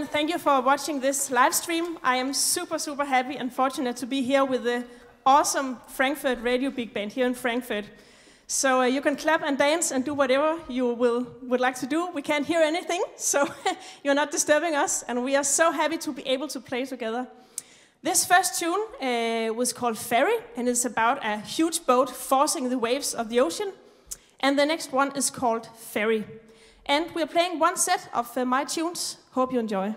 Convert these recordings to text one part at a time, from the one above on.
and thank you for watching this live stream. I am super, super happy and fortunate to be here with the awesome Frankfurt Radio Big Band here in Frankfurt. So you can clap and dance and do whatever you would like to do. We can't hear anything, so you're not disturbing us, and we are so happy to be able to play together. This first tune was called Ferry, and it's about a huge boat forcing the waves of the ocean. And the next one is called Ferry. And we're playing one set of my tunes. Hope you enjoy.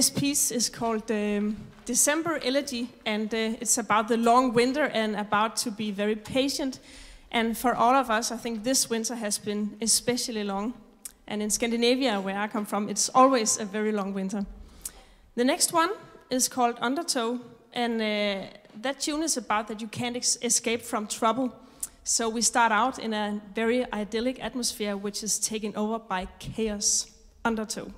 This piece is called December Elegy, and it's about the long winter and about to be very patient. And for all of us, I think this winter has been especially long. And in Scandinavia, where I come from, it's always a very long winter. The next one is called Undertow, and that tune is about that you can't escape from trouble. So we start out in a very idyllic atmosphere, which is taken over by chaos. Undertow.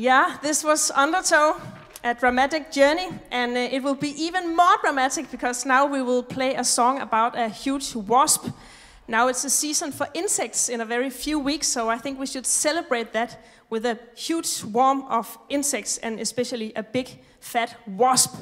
Yeah, this was UNDERTOW, a dramatic journey, and it will be even more dramatic because now we will play a song about a huge wasp. Now it's the season for insects in a very few weeks, so I think we should celebrate that with a huge swarm of insects and especially a big fat wasp.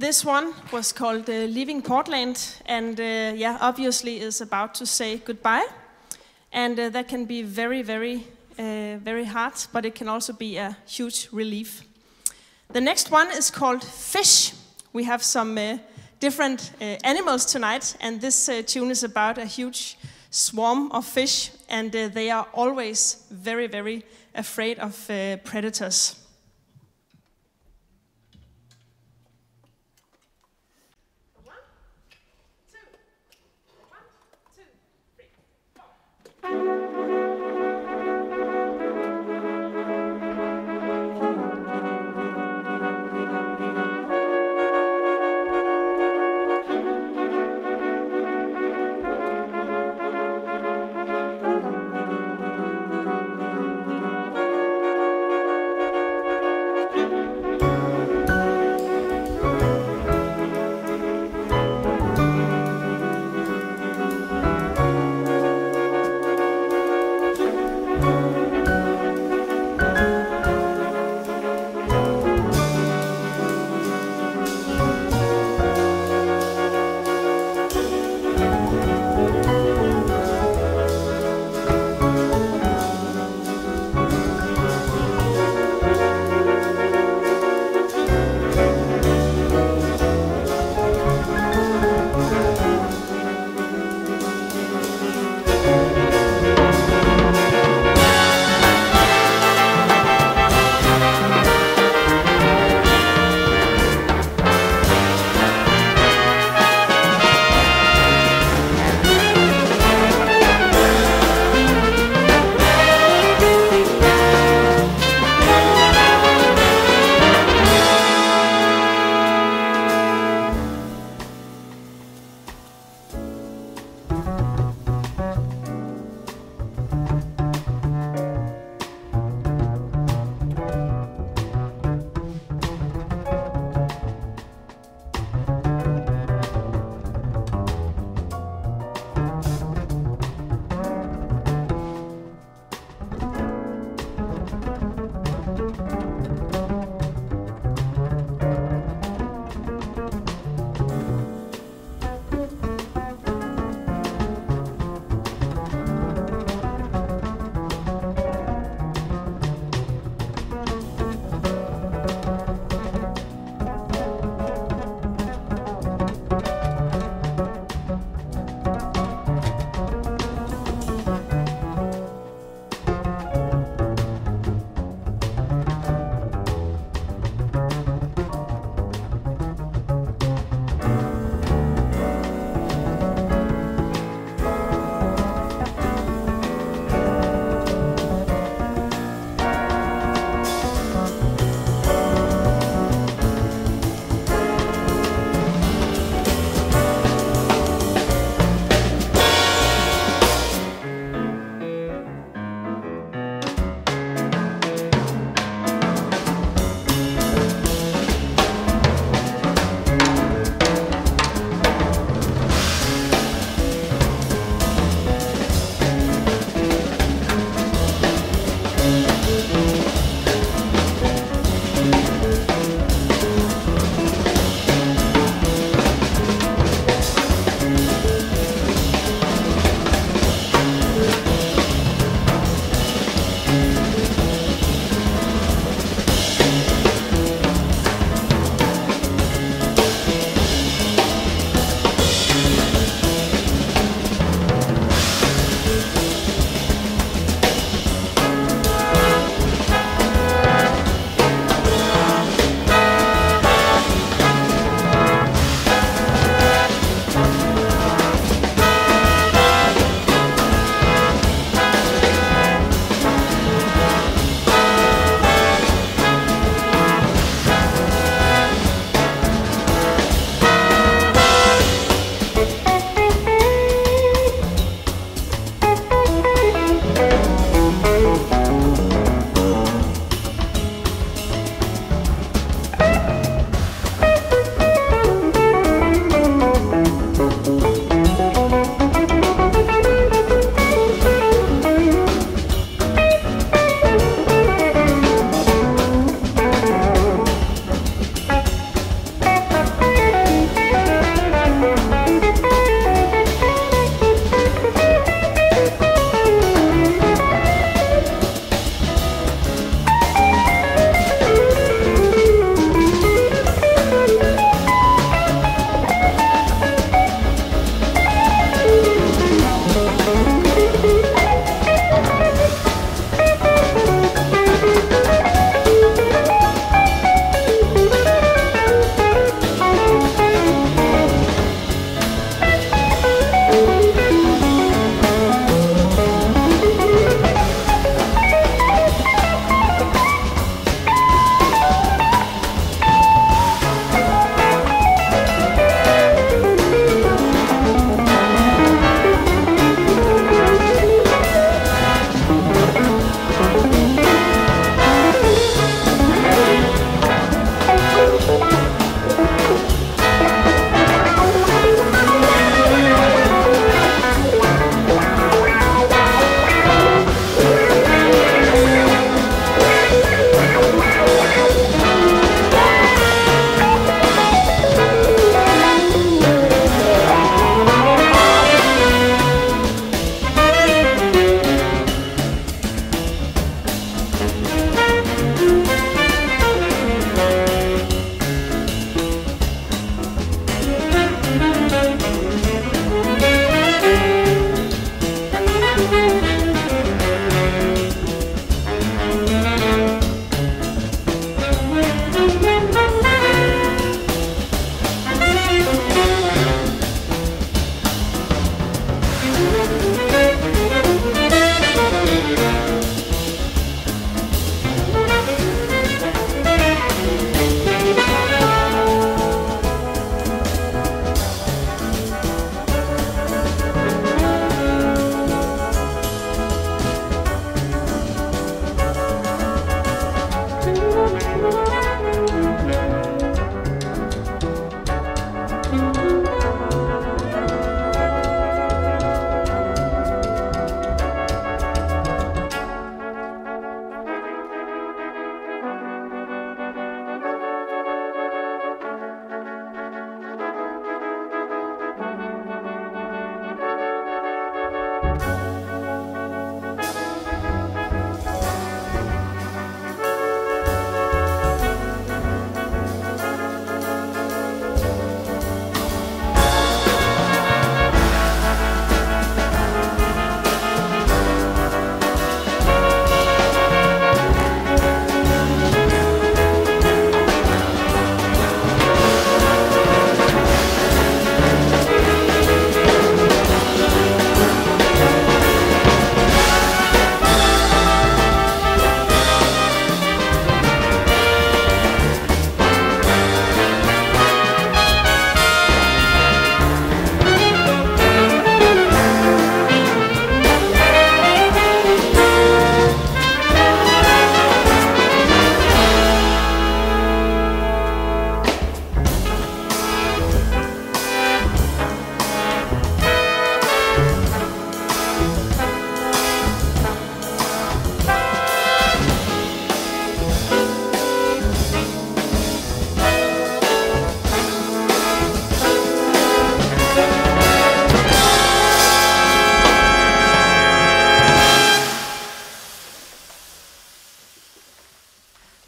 This one was called Leaving Portland, and yeah, obviously is about to say goodbye. And that can be very, very, very hard, but it can also be a huge relief. The next one is called Fish. We have some different animals tonight, and this tune is about a huge swarm of fish, and they are always very, very afraid of predators.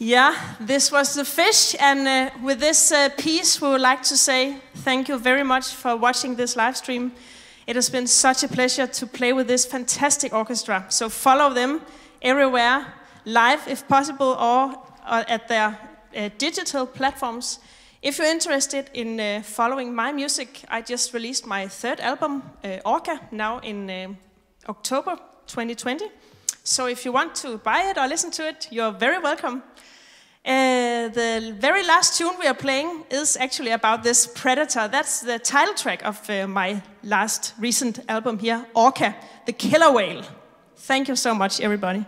Yeah, this was the Fish, and with this piece we would like to say thank you very much for watching this live stream. It has been such a pleasure to play with this fantastic orchestra, so follow them everywhere, live if possible, or at their digital platforms. If you're interested in following my music, I just released my third album, Orca, now in October 2020. So if you want to buy it or listen to it, you're very welcome. The very last tune we are playing is actually about this predator. That's the title track of my last recent album here, Orca, the killer whale. Thank you so much, everybody.